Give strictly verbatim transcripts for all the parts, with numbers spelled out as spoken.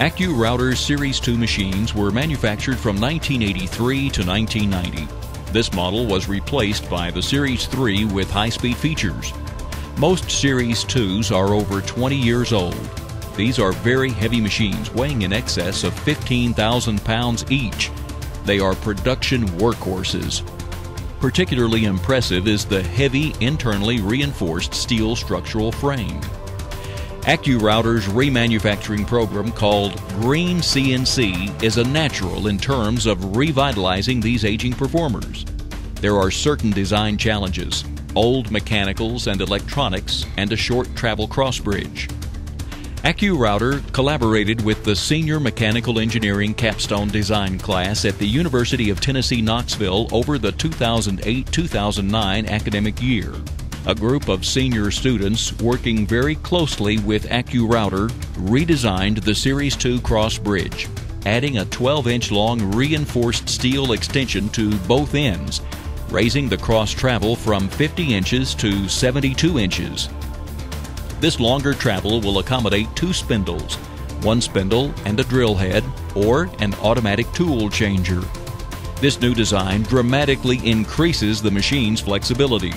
Accu-Router Series two machines were manufactured from nineteen eighty-three to nineteen ninety. This model was replaced by the Series three with high-speed features. Most Series twos are over twenty years old. These are very heavy machines weighing in excess of fifteen thousand pounds each. They are production workhorses. Particularly impressive is the heavy, internally reinforced steel structural frame. Accu-Router's remanufacturing program called Green C N C is a natural in terms of revitalizing these aging performers. There are certain design challenges, old mechanicals and electronics, and a short travel cross-bridge. Accu-Router collaborated with the Senior Mechanical Engineering Capstone Design class at the University of Tennessee, Knoxville over the two thousand eight two thousand nine academic year. A group of senior students working very closely with Accu-Router redesigned the Series two cross bridge, adding a twelve inch long reinforced steel extension to both ends, raising the cross travel from fifty inches to seventy-two inches. This longer travel will accommodate two spindles, one spindle and a drill head, or an automatic tool changer. This new design dramatically increases the machine's flexibility.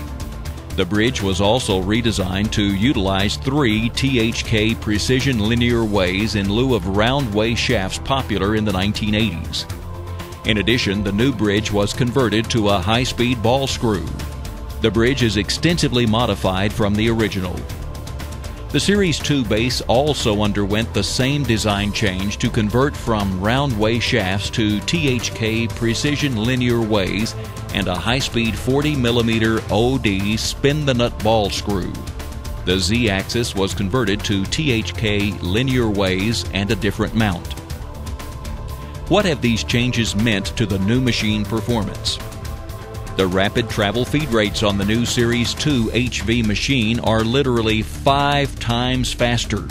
The bridge was also redesigned to utilize three T H K precision linear ways in lieu of round way shafts popular in the nineteen eighties. In addition, the new bridge was converted to a high-speed ball screw. The bridge is extensively modified from the original. The Series two base also underwent the same design change to convert from round way shafts to T H K precision linear ways and a high-speed forty millimeter O D spin-the-nut ball screw. The Z-axis was converted to T H K linear ways and a different mount. What have these changes meant to the new machine performance? The rapid travel feed rates on the new Series two H V machine are literally five times faster,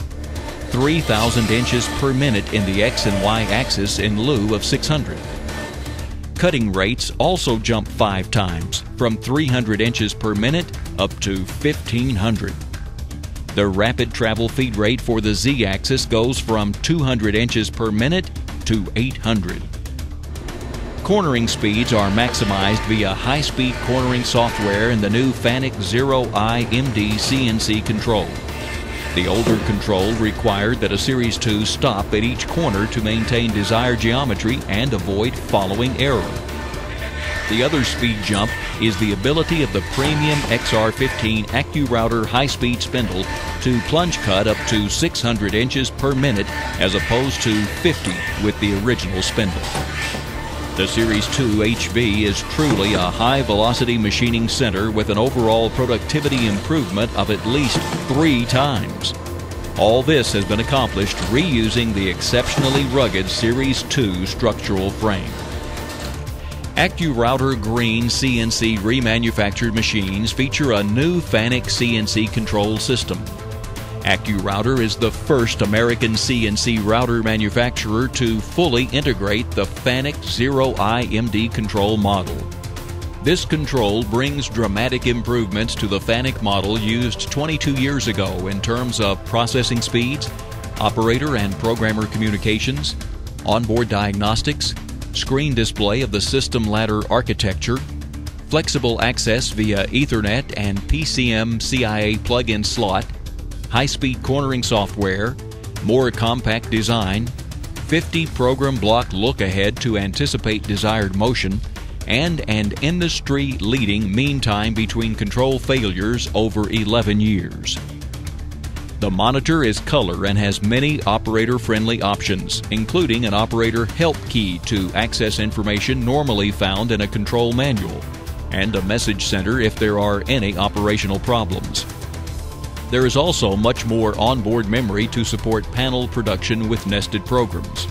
three thousand inches per minute in the X and Y axis in lieu of six hundred. Cutting rates also jump five times, from three hundred inches per minute up to fifteen hundred. The rapid travel feed rate for the Z axis goes from two hundred inches per minute to eight hundred. Cornering speeds are maximized via high-speed cornering software in the new FANUC zero i M D C N C control. The older control required that a Series two stop at each corner to maintain desired geometry and avoid following error. The other speed jump is the ability of the premium X R fifteen Accu-Router high-speed spindle to plunge cut up to six hundred inches per minute as opposed to fifty with the original spindle. The Series two H V is truly a high-velocity machining center with an overall productivity improvement of at least three times. All this has been accomplished reusing the exceptionally rugged Series two structural frame. Accu-Router Green C N C remanufactured machines feature a new FANUC C N C control system. Accu-Router is the first American C N C router manufacturer to fully integrate the FANUC zero i M D control model. This control brings dramatic improvements to the FANUC model used twenty-two years ago in terms of processing speeds, operator and programmer communications, onboard diagnostics, screen display of the system ladder architecture, flexible access via Ethernet and P C M C I A plug-in slot, high-speed cornering software, more compact design, fifty program block look-ahead to anticipate desired motion, and an industry-leading mean time between control failures over eleven years. The monitor is color and has many operator-friendly options, including an operator help key to access information normally found in a control manual, and a message center if there are any operational problems. There is also much more onboard memory to support panel production with nested programs.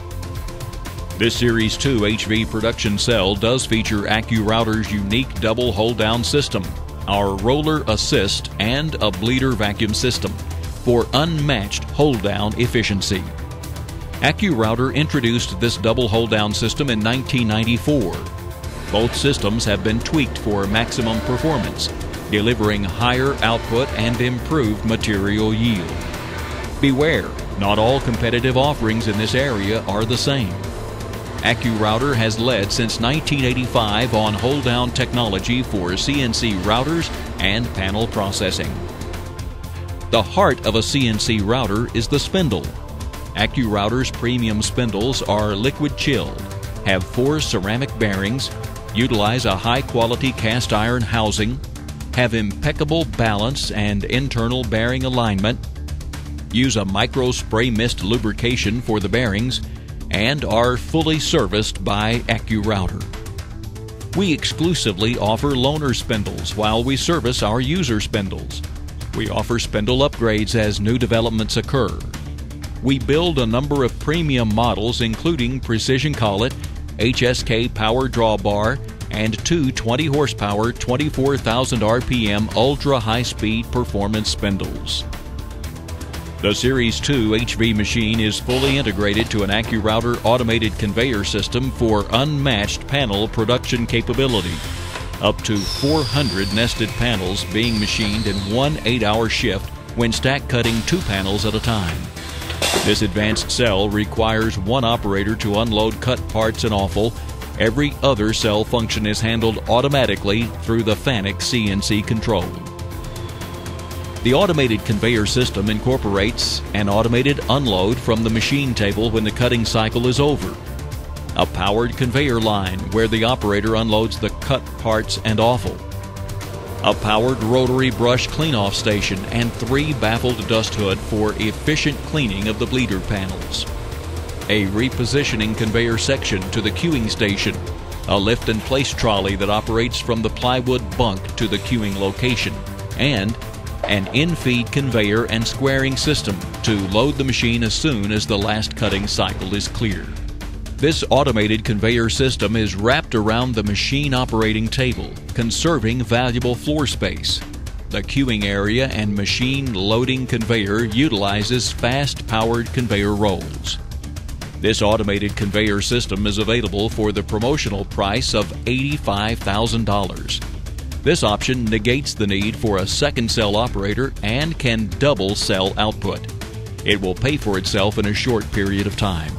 This Series two H V production cell does feature Accu-Router's unique double hold-down system, our roller assist and a bleeder vacuum system for unmatched hold-down efficiency. Accu-Router introduced this double hold-down system in nineteen ninety-four. Both systems have been tweaked for maximum performance, delivering higher output and improved material yield. Beware, not all competitive offerings in this area are the same. Accu-Router has led since nineteen eighty-five on hold-down technology for C N C routers and panel processing. The heart of a C N C router is the spindle. Accu-Router's premium spindles are liquid-chilled, have four ceramic bearings, utilize a high-quality cast iron housing, have impeccable balance and internal bearing alignment, use a micro spray mist lubrication for the bearings, and are fully serviced by Accu-Router. We exclusively offer loaner spindles while we service our user spindles. We offer spindle upgrades as new developments occur. We build a number of premium models including Precision Collet, H S K Power Draw Bar, and two twenty horsepower, twenty-four thousand R P M ultra-high-speed performance spindles. The Series two H V machine is fully integrated to an Accu-Router automated conveyor system for unmatched panel production capability. Up to four hundred nested panels being machined in one eight-hour shift when stack cutting two panels at a time. This advanced cell requires one operator to unload cut parts and offal. Every other cell function is handled automatically through the FANUC C N C control. The automated conveyor system incorporates an automated unload from the machine table when the cutting cycle is over, a powered conveyor line where the operator unloads the cut parts and offal, a powered rotary brush clean-off station, and three baffled dust hood for efficient cleaning of the bleeder panels, a repositioning conveyor section to the queuing station, a lift and place trolley that operates from the plywood bunk to the queuing location, and an in-feed conveyor and squaring system to load the machine as soon as the last cutting cycle is clear. This automated conveyor system is wrapped around the machine operating table, conserving valuable floor space. The queuing area and machine loading conveyor utilizes fast-powered conveyor rolls. This automated conveyor system is available for the promotional price of eighty-five thousand dollars. This option negates the need for a second cell operator and can double cell output. It will pay for itself in a short period of time.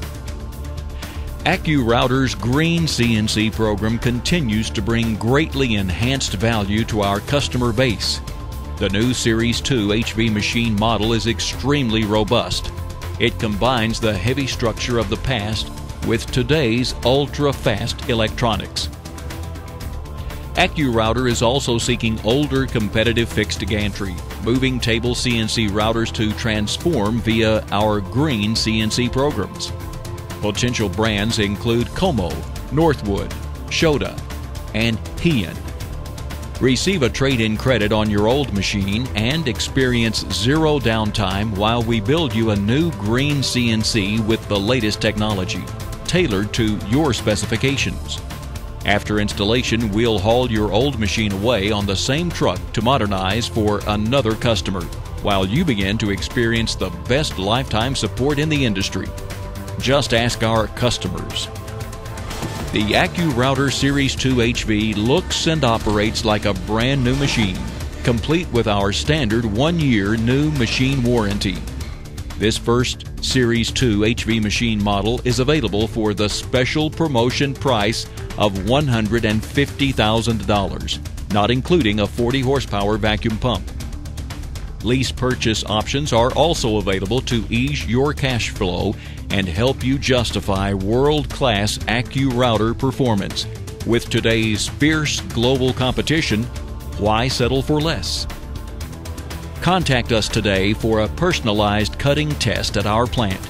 Accu-Router's Green C N C program continues to bring greatly enhanced value to our customer base. The new Series two H V machine model is extremely robust. It combines the heavy structure of the past with today's ultra-fast electronics. Accu-Router is also seeking older competitive fixed gantry, moving table C N C routers to transform via our Green C N C programs. Potential brands include Como, Northwood, Shoda, and Hian. Receive a trade-in credit on your old machine and experience zero downtime while we build you a new Green C N C with the latest technology, tailored to your specifications. After installation, we'll haul your old machine away on the same truck to modernize for another customer, while you begin to experience the best lifetime support in the industry. Just ask our customers. The Accu-Router Series two H V looks and operates like a brand new machine, complete with our standard one-year new machine warranty. This first Series two H V machine model is available for the special promotion price of one hundred fifty thousand dollars, not including a forty horsepower vacuum pump. Lease purchase options are also available to ease your cash flow and help you justify world-class Accu-Router performance. With today's fierce global competition, why settle for less? Contact us today for a personalized cutting test at our plant,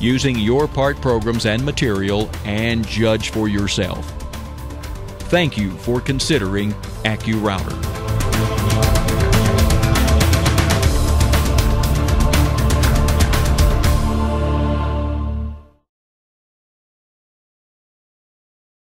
using your part programs and material, and judge for yourself. Thank you for considering Accu-Router.